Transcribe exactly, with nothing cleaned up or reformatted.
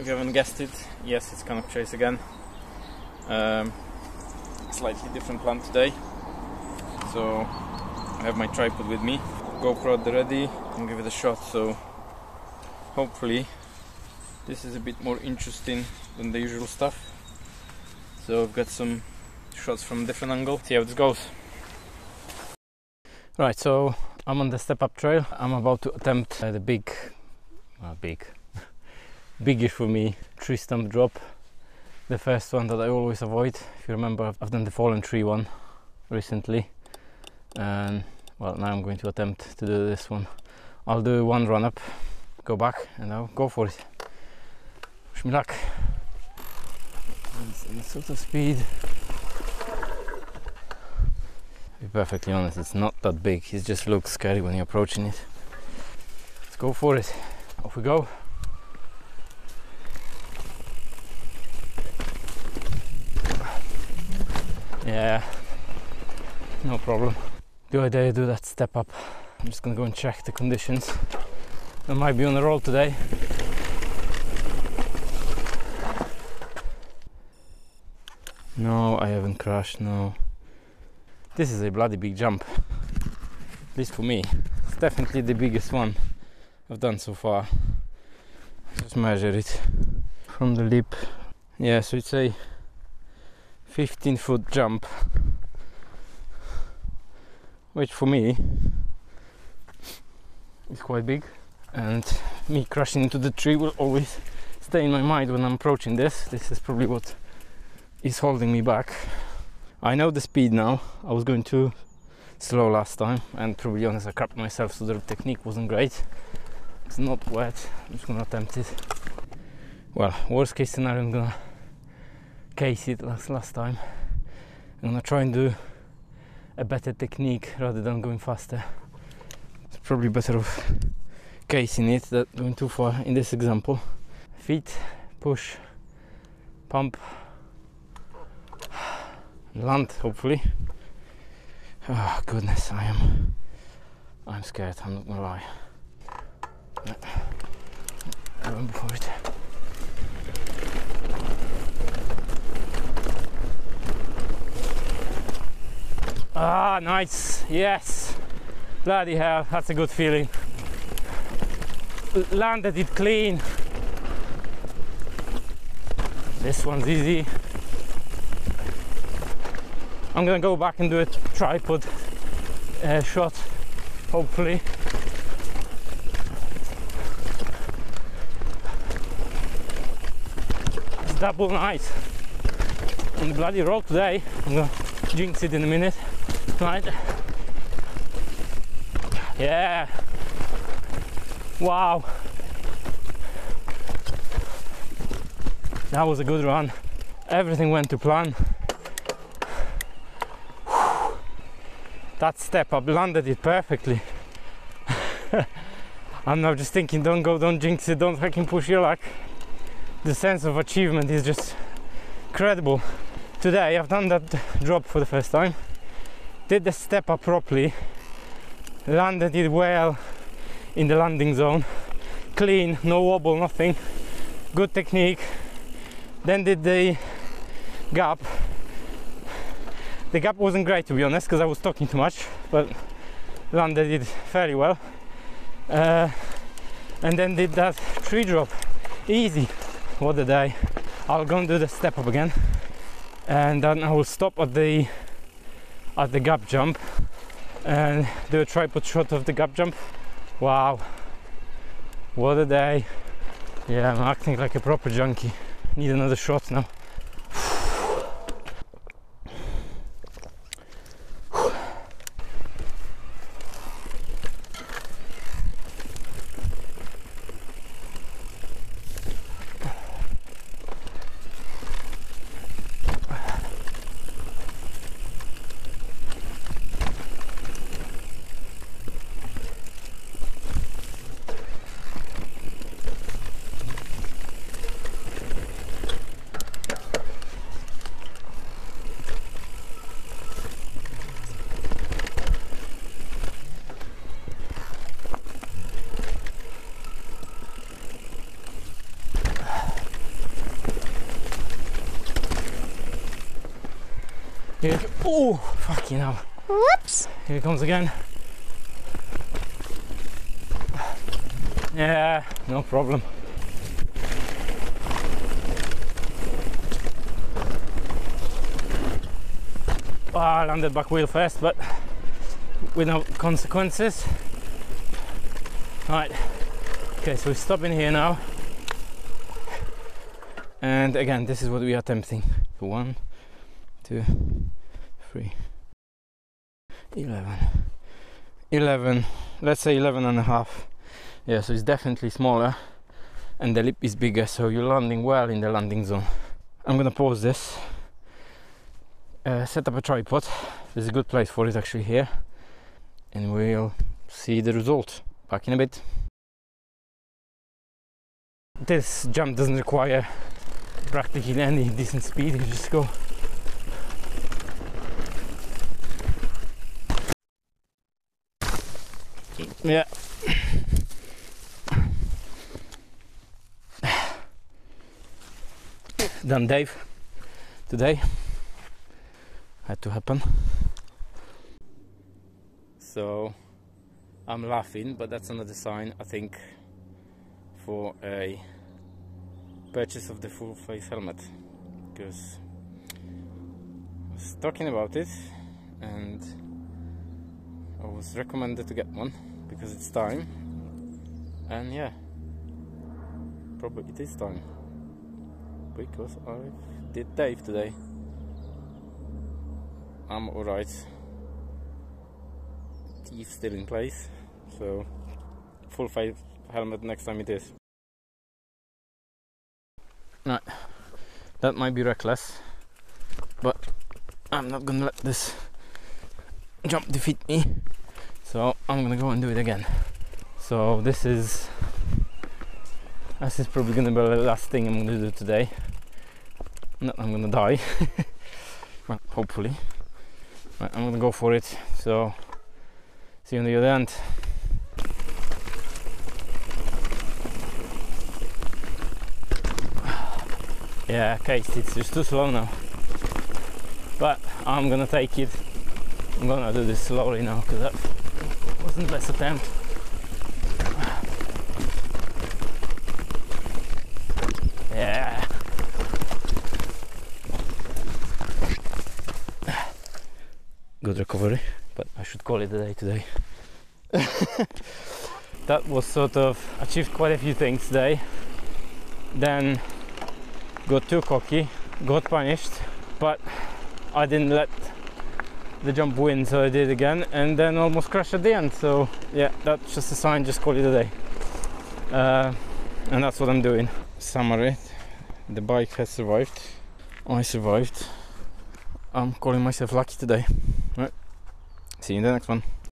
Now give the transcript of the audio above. If you haven't guessed it, yes, it's Cannock Chase again. Um, slightly different plan today. So I have my tripod with me, GoPro at the ready, and give it a shot. So hopefully this is a bit more interesting than the usual stuff. So I've got some shots from a different angle. See how this goes. Right, so I'm on the Step Up trail. I'm about to attempt uh, the big, uh, big. biggish for me tree stump drop, the first one that I always avoid. If you remember, I've done the fallen tree one recently, and well, now I'm going to attempt to do this one. I'll do one run up, go back, and I'll go for it. Wish me luck. And it's sort of speed. To be perfectly honest, it's not that big. It just looks scary when you're approaching it. Let's go for it. Off we go. Yeah, no problem. Do I dare do that step up? I'm just gonna go and check the conditions. I might be on a roll today. No, I haven't crashed, no. This is a bloody big jump. At least for me. It's definitely the biggest one I've done so far. Just measure it from the lip. Yeah, so it's a fifteen foot jump, which for me is quite big, and me crashing into the tree will always stay in my mind when I'm approaching this. This is probably what is holding me back. I know the speed now. I was going too slow last time, and to be honest, I crapped myself, so the technique wasn't great. It's not wet. I'm just gonna attempt it. Well, worst case scenario, I'm gonna case it last, last time. I'm gonna try and do a better technique rather than going faster. It's probably better of casing it than going too far in this example. Feet, push, pump, land hopefully. Oh goodness, I am I'm scared, I'm not gonna lie. I run before it. Ah, nice, yes, bloody hell, that's a good feeling. Landed it clean. This one's easy. I'm gonna go back and do a tripod uh, shot, hopefully. It's double nice. On the bloody roll today. I'm gonna jinx it in a minute. Right. Yeah. Wow. That was a good run. Everything went to plan. Whew. That step up landed it perfectly. I'm now just thinking, don't go, don't jinx it, don't fucking push your luck. The sense of achievement is just incredible. Today I've done that drop for the first time. Did the step up properly, landed it well in the landing zone, clean, no wobble, nothing, good technique. Then did the gap. The gap wasn't great, to be honest, because I was talking too much, but landed it fairly well. Uh, and then did that tree drop, easy. What a day. I'll go and do the step up again, and then I will stop at the at the gap jump and do a tripod shot of the gap jump. Wow, what a day. Yeah, I'm acting like a proper junkie. Need another shot now. Here, oh, fucking hell. Whoops. Here it comes again. Yeah, no problem. Oh, I landed back wheel first, but with no consequences. Right, okay, so we stop in here now. And again, this is what we are attempting. One, two, three, eleven. eleven, let's say eleven and a half. Yeah, so it's definitely smaller and the lip is bigger, so you're landing well in the landing zone. I'm gonna pause this, uh, set up a tripod. There's a good place for it actually here, and we'll see the result. Back in a bit. This jump doesn't require practically any decent speed, you just go. Yeah. Done, Dave. Today had to happen. So I'm laughing, but that's another sign, I think, for a purchase of the full face helmet, because I was talking about it and I was recommended to get one because it's time, and yeah, probably it is time because I did dive today. I'm alright, teeth still in place, so full face helmet next time it is. Right, that might be reckless, but I'm not gonna let this jump defeat me, so I'm gonna go and do it again. So this is this is probably gonna be the last thing I'm gonna do today. Not I'm gonna die. Well, hopefully. Right, I'm gonna go for it, so see you on the other end. Yeah, okay, it's just too slow now, but I'm gonna take it. I'm gonna do this slowly now, because that wasn't the best attempt. Yeah. Good recovery, but I should call it a day today. That was sort of, achieved quite a few things today. Then got too cocky, got punished, but I didn't let the jump win, so I did again, and then almost crashed at the end. So yeah, that's just a sign, just call it a day. Uh, and that's what I'm doing. Summary, the bike has survived, I survived. I'm calling myself lucky today. Right, see you in the next one.